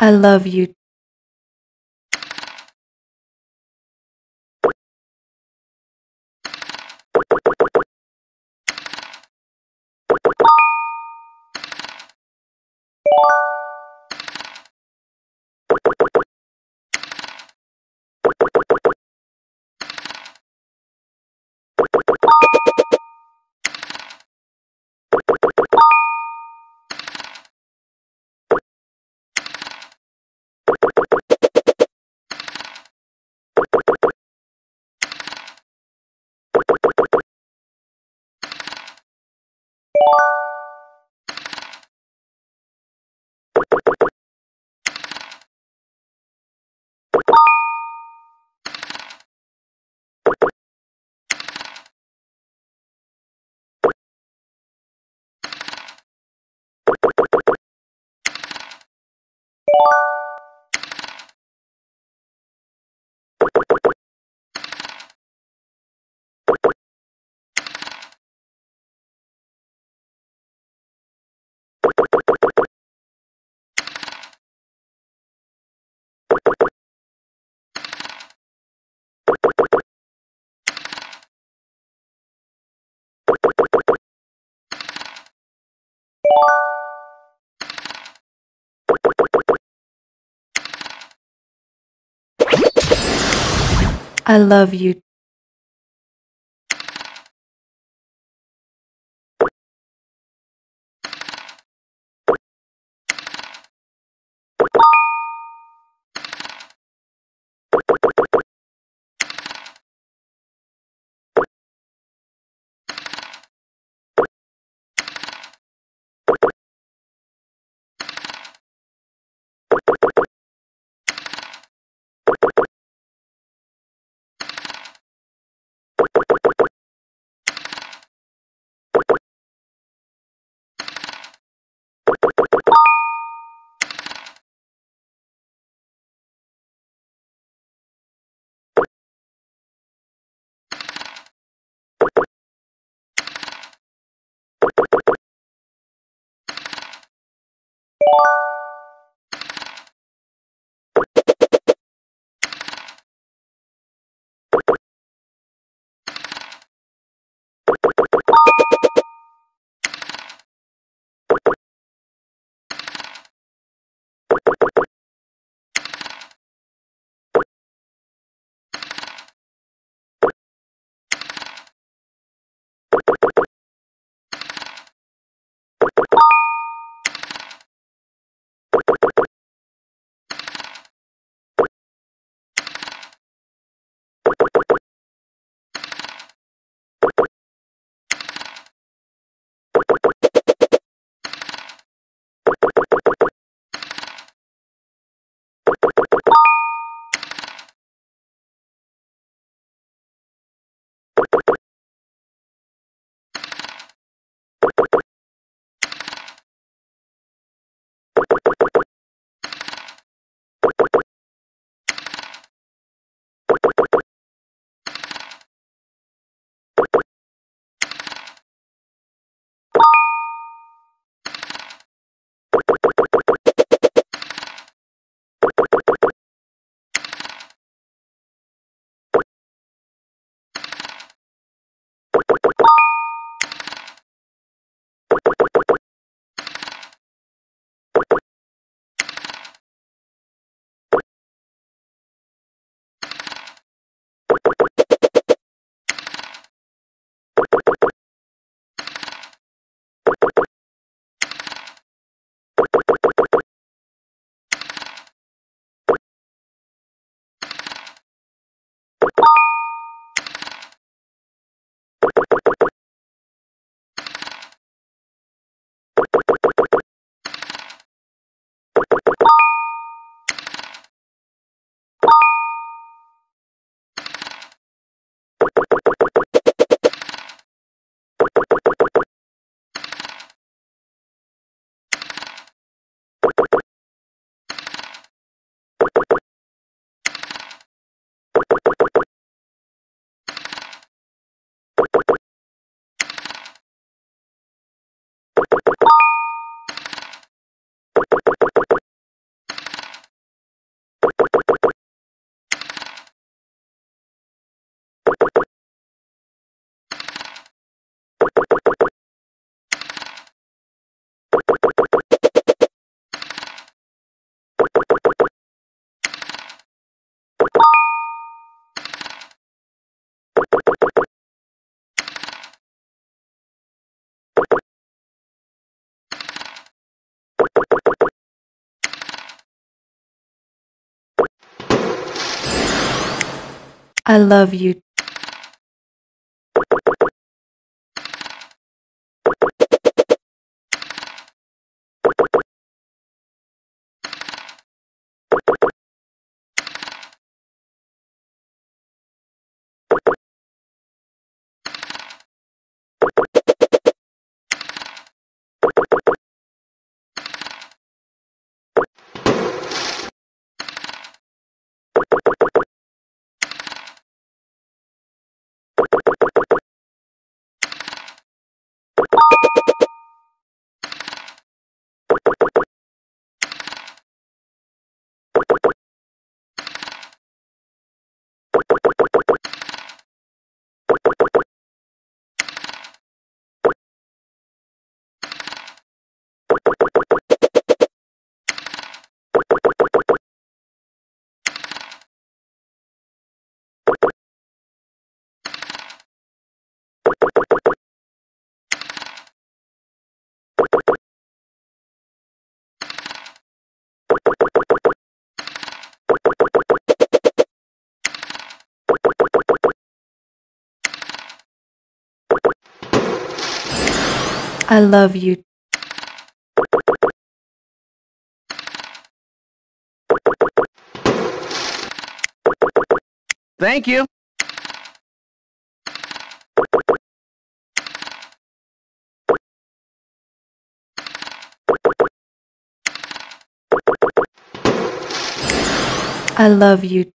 I love you. I love you. I love you. I love you. Thank you. I love you.